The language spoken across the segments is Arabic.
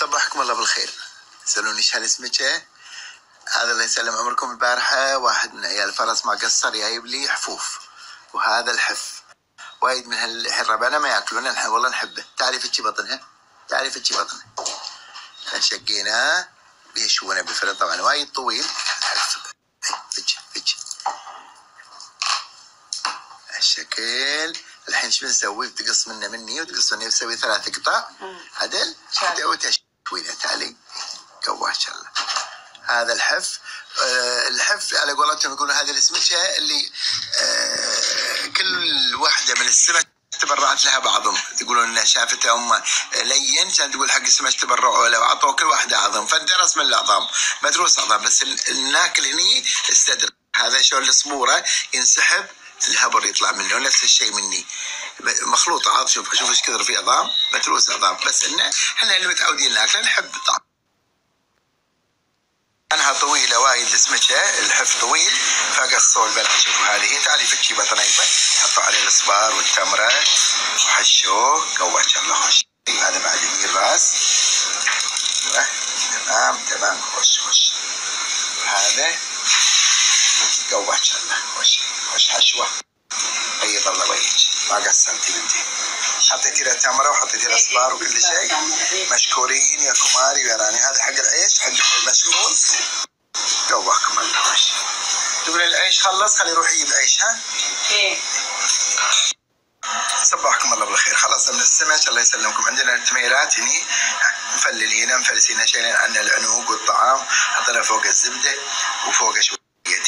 صباحكم الله بالخير. سألوني شحال اسمك؟ هذا الله يسلم عمركم. البارحة واحد من عيال فرس ما قصر جايب لي حفوف، وهذا الحف وايد من هالربعنا ما ياكلونه، نحن والله نحبه. تعرف تشي بطنها، تعرف تشي بطنها. احنا شقيناه بيشونه بالفرن، طبعا وايد طويل. فج هالشكل. الحين شو نسوي؟ بتقص مني وتقص مني وتسوي 3 قطع عدل وتشويها تعالي كواه ان شاء الله. هذا الحف، الحف على قولتهم يقولون هذه السمكه اللي كل واحده من السمك تبرعت لها بعضهم، يقولون انها شافتها امه لين كانت تقول حق السمك تبرعوا له وعطوا كل واحده عظم، فانترس من العظام، مدروس عظام، بس الناكل هني استدرك. هذا شلون الصبوره ينسحب الهبر يطلع منه، نفس الشيء مني مخلوط عظم. شوف ايش كثر في عظام، متروس عظام، بس انه احنا اللي متعودين ناكله نحب طعم. انها طويله وايد السمكه، الحف طويل فقصوا البلح. شوفوا هذه، تعالي فكي بطنايبه، حطوا عليه الصبار والتمره وحشوه قوه ان شاء الله. خش هذا بعد من الراس. تمام. خش هذا قوه ان شاء الله. خش حشوه بيض الله وجهك، ما قسمتي بنتي، حطيتي له تمره وحطيتي له صبار وكل شيء. مشكورين يا كماري ويا راني. هذا حق العيش، حق المشكور قواكم الله. تقول العيش خلص، خلي يروح يجيب عيش. ها؟ ايه صباحكم الله بالخير. خلصنا من السمك الله يسلمكم. عندنا التميرات هني مفللينها مفلسينها، شايلين عنا العنوق والطعام، حطينا فوق الزبده وفوق شويه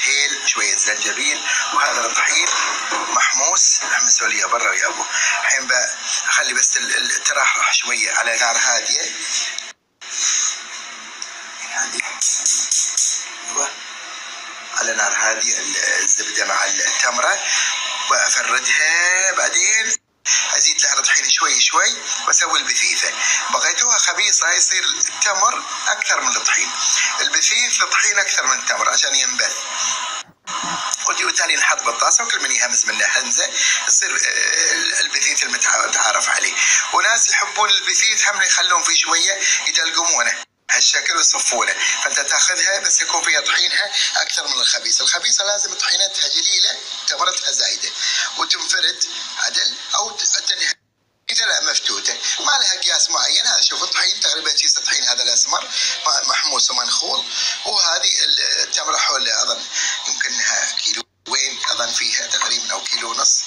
هيل، شويه زنجبيل، وهذا الطحين محموس، نحمسه لي برا ويا ابوه. الحين بخلي بس ترحرح شويه على نار هاديه. على نار هاديه الزبده مع التمره، وافردها بعدين ازيد لها طحين شوي واسوي البثيثه. بغيتوها خبيصه يصير التمر اكثر من الطحين، البثيث الطحين اكثر من التمر عشان ينبث. وتالي نحط بالطاسه وكل من يهمز منه همزه يصير البثيث المتعارف عليه. وناس يحبون البثيث هم يخلون فيه شويه يدلقمونه هالشكل ويصفونه، فانت تاخذها بس يكون فيها طحينها اكثر من الخبيث. الخبيثه لازم طحينتها قليله تمرتها زايده وتنفرد عدل، او تنهي لا مفتوته، ما لها قياس معين. هذا شوف الطحين تقريبا كيس طحين، هذا الاسمر محموس ومنخوط، وهذه التمره حولها اظن يمكنها كيلو وين اظن فيها تقريبا، او كيلو ونص،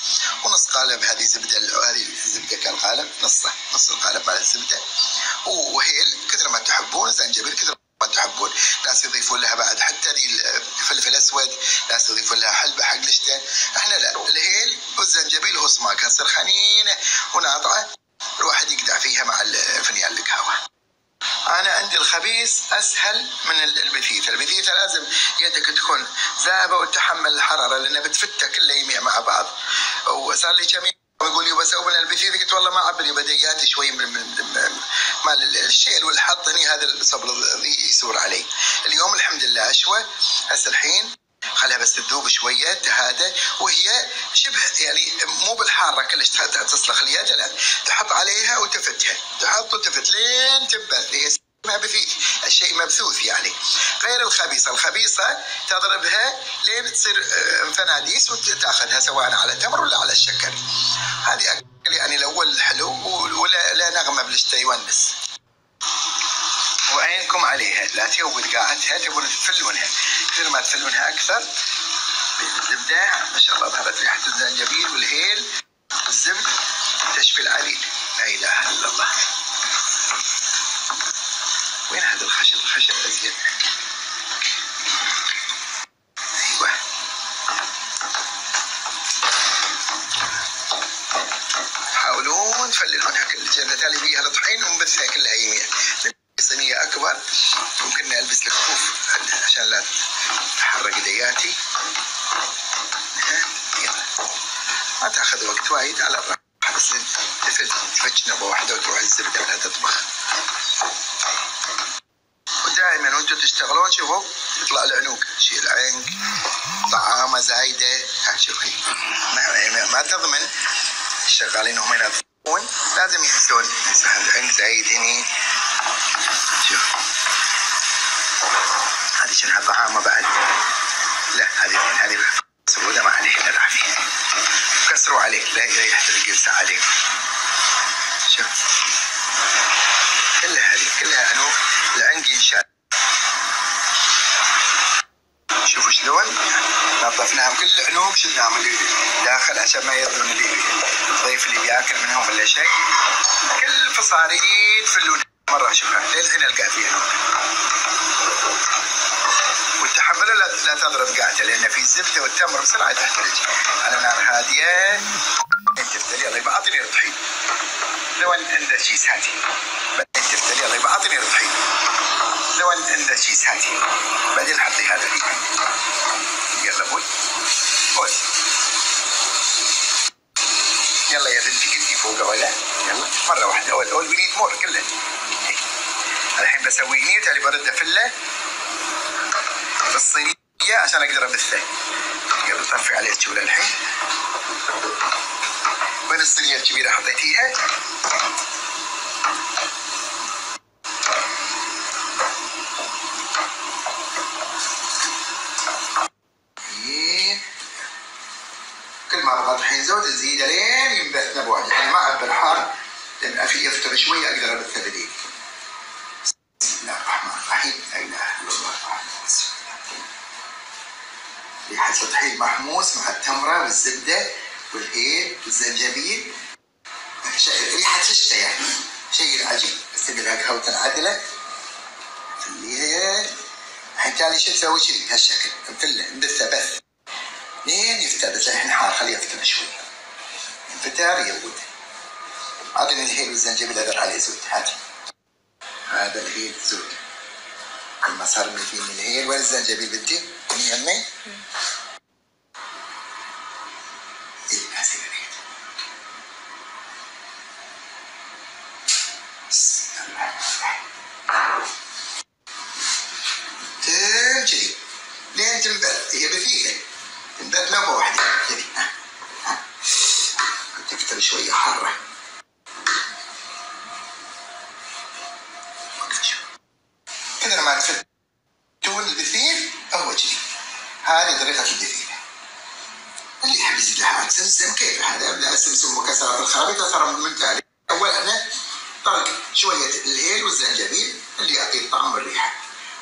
ونص قالب هذه زبده. هذه الزبده كان قالب نص القالب على الزبده، وهيل كثر ما تحبون، زنجبيل كثر ما تحبون. ناس يضيفون لها بعد حتى ذي الفلفل اسود، ناس يضيفون لها حلبه حق الشتاء. احنا لا، الهيل والزنجبيل هو سماكها، تصير خنينه وناطعه، الواحد يقدع فيها مع فنيان القهوه. انا عندي الخبيث اسهل من البثيثه، البثيثه لازم يدك تكون ذابه وتحمل الحراره لانها بتفتها كلها يميع مع بعض. وصار لي كم يقول لي بسوي من البثيث، قلت والله ما عبالي بديات شوي من مال الشيل والحط هني، هذا الصبر يسور علي. اليوم الحمد لله اشوى هسه. الحين خليها بس تذوب شويه تهادى، وهي شبه يعني مو بالحاره كلش تصلخ اليد، لا تحط عليها وتفتها، تحط وتفت لين تنبث. هي اسمها بثيث، الشيء مبثوث يعني، غير الخبيصه. الخبيصه تضربها لين تصير فناديس وتاخذها سواء على تمر ولا على الشكر. هذه يعني الاول حلو ولا نغمه بالشتاء يونس. وعينكم عليها، لا تيود قاعدتها، تبون تفلونها، كثر ما تفلونها اكثر. الزبده ما شاء الله ظهرت ريحه الزنجبيل والهيل، الزبد تشفي العليل. لا اله الا الله. وين هذا الخشب؟ الخشب ازين. ايوه حاولون تفللونها كل جنة تالي بيها الطحين ومبثها كلها يمين. صينية أكبر ممكن ألبس الكفوف عشان لا تحرق دياتي. ما تأخذ وقت وايد، على الراحة بس تفتش نبوة واحدة وتروح الزبدة ولا تطبخ. ودائما وانتم تشتغلون شوفوا يطلع العنوق، شيل عنق، طعامة زايدة. شوف هي ما تضمن الشغالين هم ينظفون، لازم ينسون العنق زايد هني. طعامه بعد. لا هذه سوداء ما عليه الا راح فيها. كسروا عليه لا يريح الجلسه عليه. شفت؟ كلها هذه كلها انو العنقي ان شاء الله. شوفوا شلون نظفناهم كل العنوب شلناهم اللي داخل عشان ما يضرون الضيف اللي بياكل منهم ولا شيء. كل الفصاري يتفلون مره شوفها للحين القاع فيها نوم. والتحمل لا تضرب قاعته لان في الزبده والتمر بسرعه تحترج على نار هاديه. انت تفتلي الله يبقى اعطيني رطحين لو ان عنده شيء ساتي. بعدين تفتلي الله يبقى اعطيني رطحين لو ان عنده شيء ساتي. بعدين حطي هذا يلا بوي بوي. يلا يا بنتي كنتي فوق ولا يلا مره واحده اول اول بنيت مور كله. الحين بسوي هني تعالي برده فله بالصينيه عشان اقدر ابثه. يلا طفي عليه تشوف الحين وين الصينيه الكبيره حطيتيها؟ كل ما ابغى الحين زود زياده لين ينبثنا بواحد. انا ما احب الحار لان اخي يفتر شويه اقدر ابثه بديل. بسم الله الرحمن الرحيم. لا اله الا الله محمد رسول الله. ريحه الطحين محموس مع التمره والزبده والهيل والزنجبيل. ريحه شتاء يعني شيء عجيب. استبدلها بخلطه عدله. خليها الحين تالي شو تسوي كذي بهالشكل مثله نبثه بث لين يفتر. بس الحين حار خليه يفتر شوي. انفتر يزود. اعطيني الهيل والزنجبيل اقدر عليه زود. هاتي هذا الهيل زود. كل ما صار مثلي من الهيل ولا الزنجبيل بدي مني امي؟ ايه هسه الهيل. بسم الله الرحمن الرحيم. تمشي لين تنبت هي بثيثة تنبت لفة واحدة كذي. ها تكتر شوية حارة. كثر ما تفتون البثيث هو كذي. هذه طريقة البثيث. اللي يحب يزيد لحم سمسم كيف هذا ابدا سمسم وكسرات الخرابيط صار من تالي. اول احنا طرق شوية الهيل والزنجبيل اللي يعطي الطعم والريحة.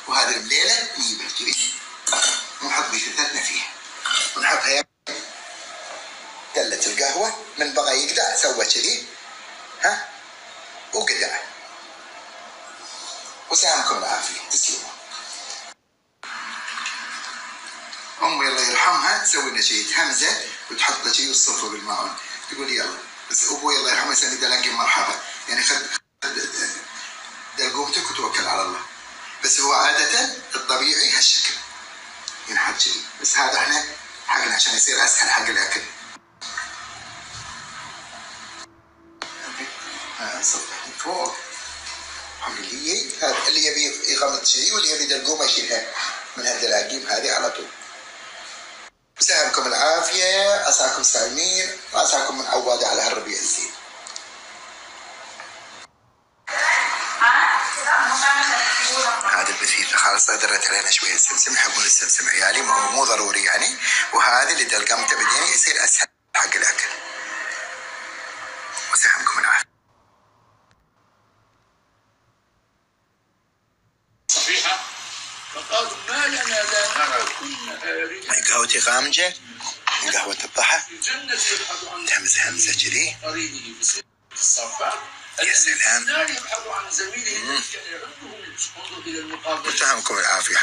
وهذه الليلة نجيبها كذي ونحط بثيثتنا فيها ونحطها دلة القهوة. من بغى يقدع سوى كذي. ها وقدع. وسامكم العافية. تسلموا. أمي الله يرحمها تسوي لنا شيء همزة وتحط له شيء والصفة بالماء تقول يلا. بس أبوي الله يرحمه يسمي دلقي مرحبا. يعني خذ دلقومتك وتوكل على الله. بس هو عادة الطبيعي هالشكل ينحط شيء. بس هذا احنا حقنا عشان يصير أسهل حق الأكل. نصفح فوق. عملية هذا اللي يبي يغمض شيء واللي يبي دلقومه يشيلها من هالدلاقيم هذه على طول. مساهمكم العافية. عساكم سالمين وعساكم من عوادة على هالربيع الزين. هذا البثيث خلاص درت علينا شوية السمسم. يحبون السمسم عيالي مو ضروري يعني. وهذا اللي دلقمته بديني يصير أسهل حق الأكل. مساهمكم العافية. قهوتي غامجة من قهوة الضحى. تهمز همزة كذي. يا سلام. مساهمكم العافية.